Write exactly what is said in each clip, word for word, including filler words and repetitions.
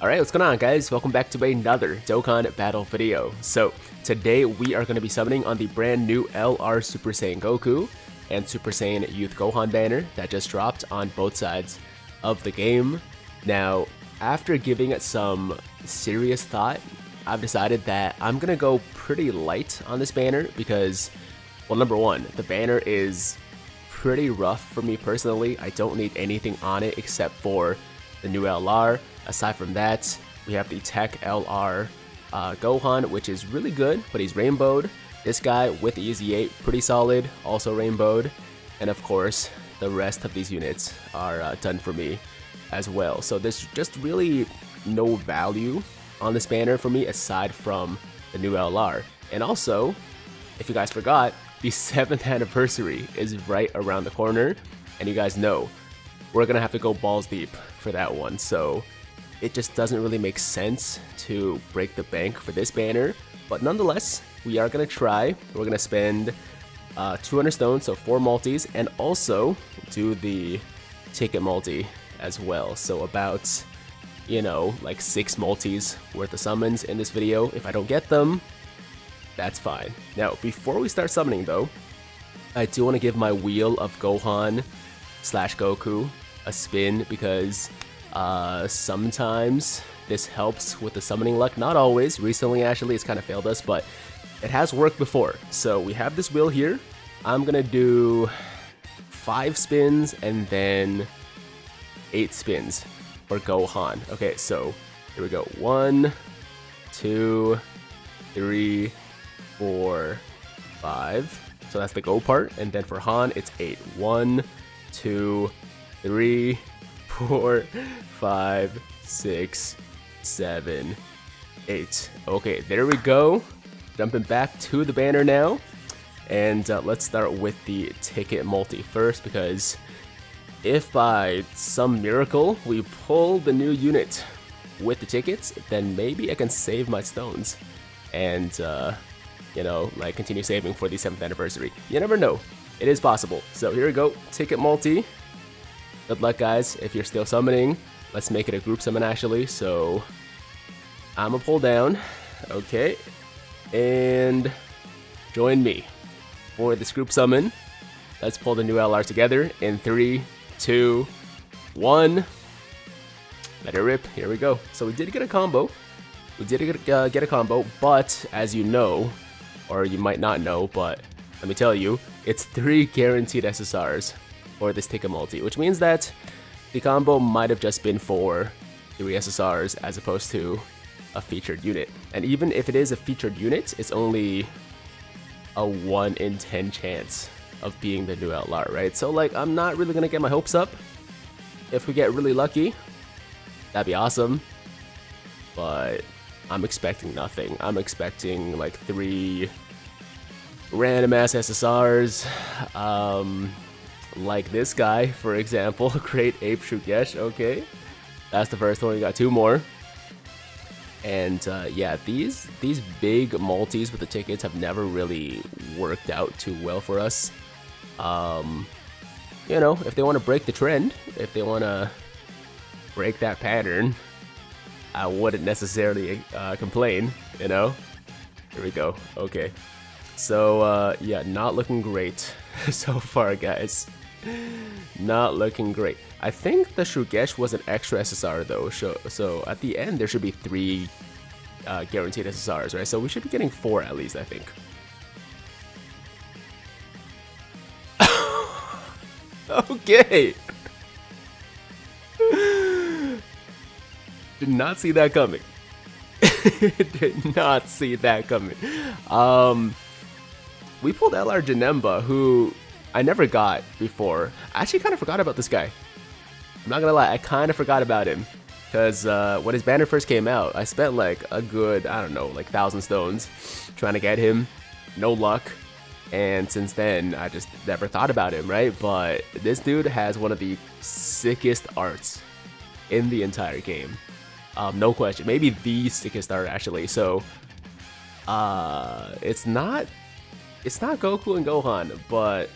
Alright, what's going on guys? Welcome back to another Dokkan Battle video. So, today we are going to be summoning on the brand new L R Super Saiyan Goku and Super Saiyan Youth Gohan banner that just dropped on both sides of the game. Now, after giving it some serious thought, I've decided that I'm going to go pretty light on this banner because, well, number one, the banner is pretty rough for me personally. I don't need anything on it except for the new L R. Aside from that, we have the Tech L R uh, Gohan, which is really good, but he's rainbowed. This guy with E Z A, pretty solid, also rainbowed. And of course, the rest of these units are uh, done for me as well. So there's just really no value on this banner for me aside from the new L R. And also, if you guys forgot, the seventh anniversary is right around the corner. And you guys know, we're gonna have to go balls deep for that one. So it just doesn't really make sense to break the bank for this banner, but nonetheless, we are going to try. We're going to spend uh, two hundred stones, so four multis, and also do the ticket multi as well. So about, you know, like six multis worth of summons in this video. If I don't get them, that's fine. Now, before we start summoning though, I do want to give my Wheel of Gohan slash Goku a spin because Uh, sometimes this helps with the summoning luck, not always. Recently actually it's kind of failed us, but it has worked before. So we have this wheel here. I'm gonna do five spins and then eight spins for Gohan. Okay, so here we go. One, two, three, four, five. So that's the Go part, and then for Han it's eight. One, two, three, four, five, six, seven, eight. Okay, there we go. Jumping back to the banner now. And uh, let's start with the ticket multi first, because if by some miracle we pull the new unit with the tickets, then maybe I can save my stones and, uh, you know, like continue saving for the seventh anniversary. You never know. It is possible. So here we go, ticket multi. Good luck guys, if you're still summoning. Let's make it a group summon actually, so I'ma pull down, okay, and join me for this group summon. Let's pull the new L R together in three, two, one. Let it rip, here we go. So we did get a combo, we did get, uh, get a combo, but as you know, or you might not know, but let me tell you, it's three guaranteed S S Rs. Or this ticket multi, which means that the combo might have just been for three S S Rs as opposed to a featured unit. And even if it is a featured unit, it's only a one in ten chance of being the new L R, right? So like, I'm not really gonna get my hopes up. If we get really lucky, that'd be awesome, but I'm expecting nothing. I'm expecting like three random ass S S Rs, um, like this guy, for example, Great Ape Shugesh. Okay, that's the first one. We got two more, and uh, yeah, these these big multis with the tickets have never really worked out too well for us. Um, you know, if they want to break the trend, if they want to break that pattern, I wouldn't necessarily uh, complain. You know, here we go. Okay, so uh, yeah, not looking great so far, guys. Not looking great. I think the Shugesh was an extra S S R though, so at the end there should be three uh, guaranteed S S Rs, right? So we should be getting four at least, I think. Okay! Did not see that coming. Did not see that coming. Um, we pulled L R Janemba, who I never got before. I actually kind of forgot about this guy. I'm not gonna lie, I kind of forgot about him. Because uh, when his banner first came out, I spent like a good, I don't know, like thousand stones trying to get him. No luck. And since then, I just never thought about him, right? But this dude has one of the sickest arts in the entire game. Um, no question. Maybe the sickest art, actually. So, uh, it's not, it's not Goku and Gohan, but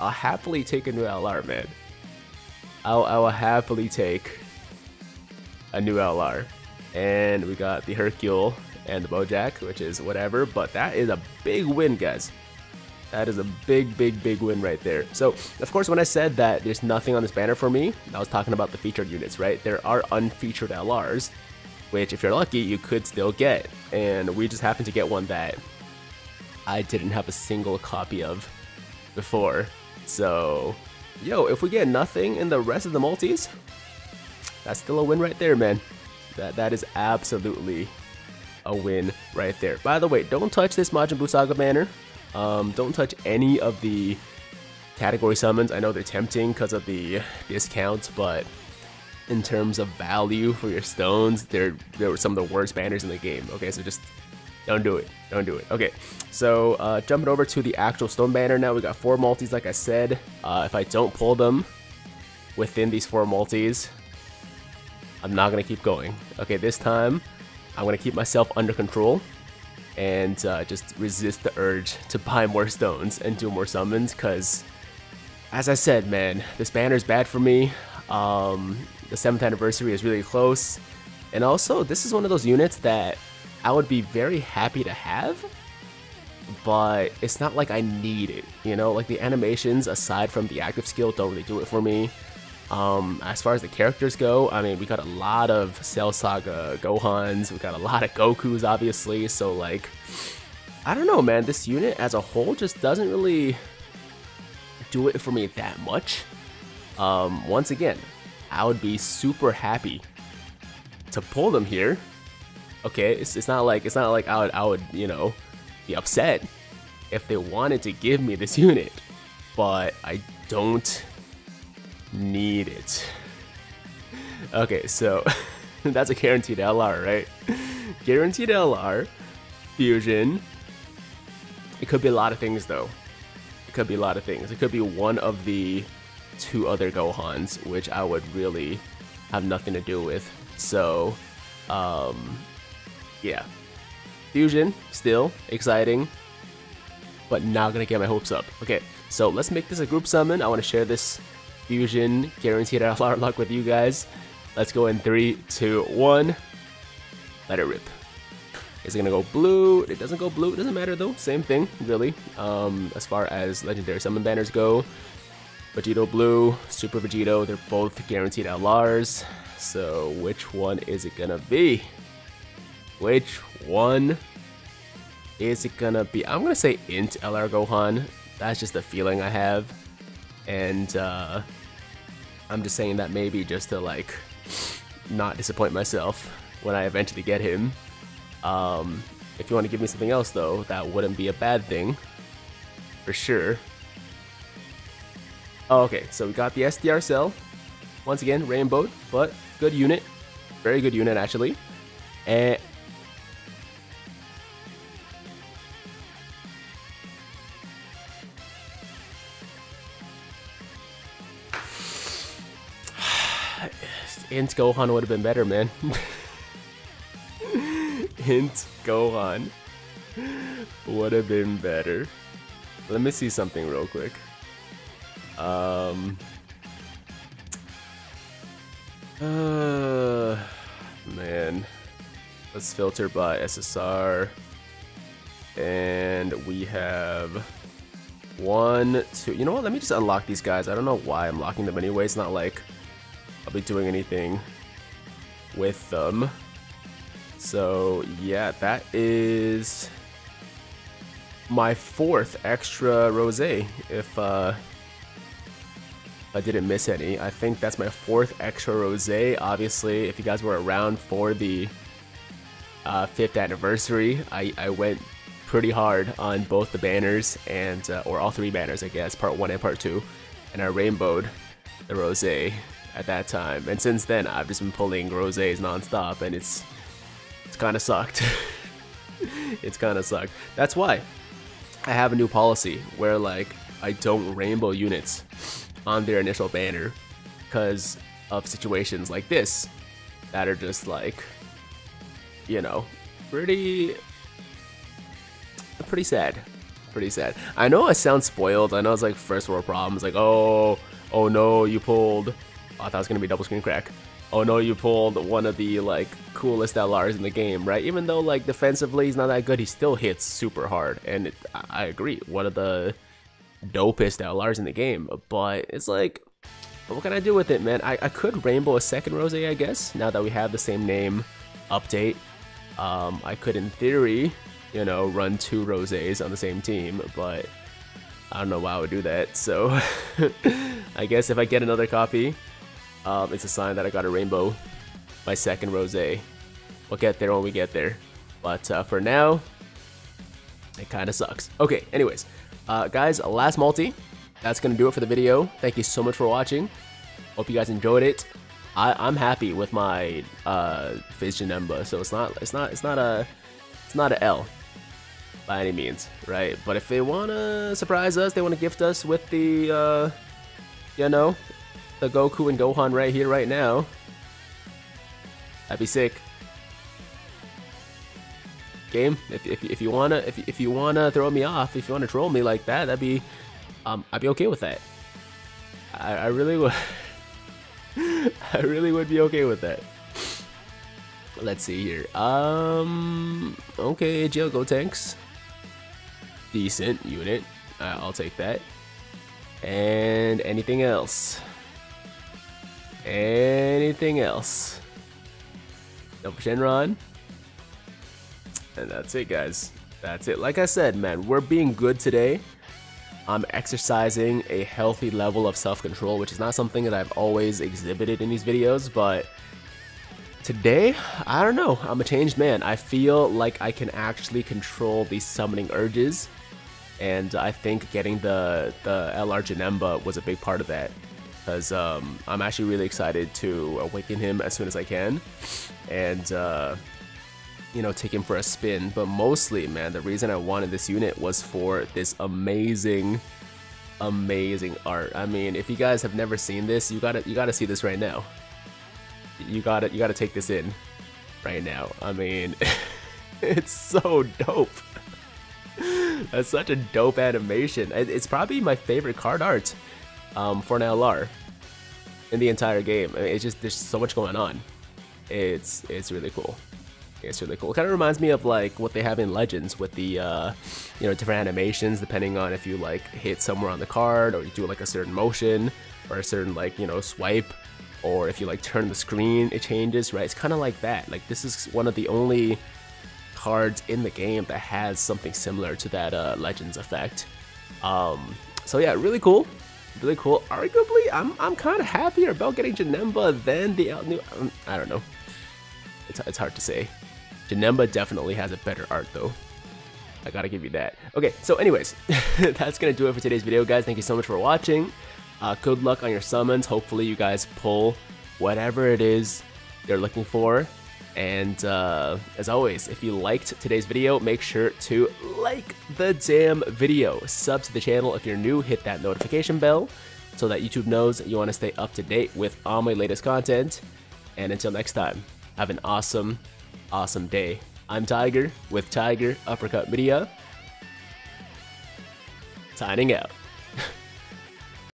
I'll happily take a new L R, man. I'll, I will happily take a new L R. And we got the Hercule and the Bojack, which is whatever, but that is a big win, guys. That is a big, big, big win right there. So, of course, when I said that there's nothing on this banner for me, I was talking about the featured units, right? There are unfeatured L Rs, which, if you're lucky, you could still get. And we just happened to get one that I didn't have a single copy of before. So, yo, if we get nothing in the rest of the multis, that's still a win right there, man. That That is absolutely a win right there. By the way, don't touch this Majin Buu Saga banner. Um, don't touch any of the category summons. I know they're tempting because of the discounts, but in terms of value for your stones, there there were some of the worst banners in the game. Okay, so just don't do it. Don't do it. Okay, so uh, jumping over to the actual stone banner now. We got four multis, like I said. Uh, if I don't pull them within these four multis, I'm not gonna keep going. Okay, this time I'm gonna keep myself under control and uh, just resist the urge to buy more stones and do more summons, because as I said, man, this banner is bad for me. Um, the seventh anniversary is really close, and also this is one of those units that I would be very happy to have, but it's not like I need it, you know, like the animations aside from the active skill don't really do it for me. Um, as far as the characters go, I mean, we got a lot of Cell Saga Gohans, we got a lot of Gokus, obviously, so, like, I don't know, man, this unit as a whole just doesn't really do it for me that much. Um, once again, I would be super happy to pull them here. Okay, it's, it's not like, it's not like I would, I would, you know, be upset if they wanted to give me this unit, but I don't need it. Okay, so that's a guaranteed L R, right? Guaranteed L R, fusion. It could be a lot of things, though. It could be a lot of things. It could be one of the two other Gohans, which I would really have nothing to do with. So, um, yeah. Fusion, still exciting, but not gonna get my hopes up. Okay, so let's make this a group summon. I want to share this fusion guaranteed L R luck with you guys. Let's go in three, two, one. Let it rip. Is it gonna go blue? It doesn't go blue. It doesn't matter though. Same thing, really. Um, as far as legendary summon banners go, Vegito Blue, Super Vegito, they're both guaranteed L Rs. So which one is it gonna be? Which one is it gonna be? I'm gonna say Int L R Gohan. That's just the feeling I have. And uh, I'm just saying that maybe just to like not disappoint myself when I eventually get him. Um, if you want to give me something else though, that wouldn't be a bad thing for sure. Oh, okay, so we got the S D R Cell once again, rainbowed, but good unit, very good unit actually. And Int Gohan would have been better, man. Int Gohan would have been better. Let me see something real quick. Um, uh, man, let's filter by S S R, and we have one, two. You know what? Let me just unlock these guys. I don't know why I'm locking them anyway. It's not like I'll be doing anything with them. So yeah, that is my fourth extra rosé. If uh, I didn't miss any, I think that's my fourth extra rosé. Obviously, if you guys were around for the uh, fifth anniversary, I, I went pretty hard on both the banners and uh, or all three banners, I guess, part one and part two, and I rainbowed the rosé at that time, and since then I've just been pulling rosés non-stop, and it's it's kind of sucked. It's kind of sucked. That's why I have a new policy where like I don't rainbow units on their initial banner because of situations like this that are just like, you know, pretty pretty sad, pretty sad. I know I sound spoiled. I know it's like first world problems, like oh oh no, you pulled. I thought it was going to be double screen crack. oh no, you pulled one of the like coolest L Rs in the game, right? Even though like defensively he's not that good, he still hits super hard, and it, I agree, one of the dopest L Rs in the game. But it's like, but what can I do with it, man? I, I could Rainbow a second Rose, I guess, now that we have the same name update. Um, I could, in theory, you know, run two Roses on the same team, but I don't know why I would do that. So I guess if I get another copy, um, it's a sign that I got a Rainbow, my second Rose. We'll get there when we get there. But uh, for now, it kind of sucks. Okay, anyways, uh, guys, last multi. That's going to do it for the video. Thank you so much for watching. Hope you guys enjoyed it. I, I'm happy with my uh, Vegito Janemba, so it's not, it's not, it's not a, it's not a L by any means, right? But if they want to surprise us, they want to gift us with the, uh, you know, the Goku and Gohan right here, right now. That'd be sick. Game, if if, if you wanna, if if you wanna throw me off, if you wanna troll me like that, that'd be. Um, I'd be okay with that. I, I really would. I really would be okay with that. Let's see here. Um, okay, A G L Gotenks. Decent unit. Uh, I'll take that. And anything else? Anything else? Double Shenron. And that's it, guys. That's it. Like I said, man, we're being good today. I'm exercising a healthy level of self-control, which is not something that I've always exhibited in these videos, but today, I don't know, I'm a changed man. I feel like I can actually control these summoning urges, and I think getting the, the L R Janemba was a big part of that, because um, I'm actually really excited to awaken him as soon as I can, and uh, you know, take him for a spin. But mostly, man, the reason I wanted this unit was for this amazing, amazing art. I mean, if you guys have never seen this, you gotta, you gotta see this right now. You gotta, you gotta take this in right now. I mean, it's so dope. That's such a dope animation. It's probably my favorite card art um, for an L R in the entire game. I mean, it's just, there's so much going on. It's, it's really cool. It's really cool. It kind of reminds me of like what they have in Legends with the uh, you know, different animations depending on if you like hit somewhere on the card, or you do like a certain motion, or a certain like, you know, swipe, or if you like turn the screen it changes, right? It's kind of like that. Like this is one of the only cards in the game that has something similar to that uh, Legends effect. Um, so yeah, really cool, really cool. Arguably, I'm I'm kind of happier about getting Janemba than the new. Um, I don't know. It's it's hard to say. Janemba definitely has a better art though. I gotta give you that. Okay, so anyways, that's gonna do it for today's video, guys. Thank you so much for watching. Uh, good luck on your summons. Hopefully you guys pull whatever it is you're looking for. And uh, as always, if you liked today's video, make sure to like the damn video. Sub to the channel if you're new, hit that notification bell so that YouTube knows you wanna stay up to date with all my latest content. And until next time, have an awesome day. Awesome day. I'm Tiger with Tiger Uppercut Media, signing out.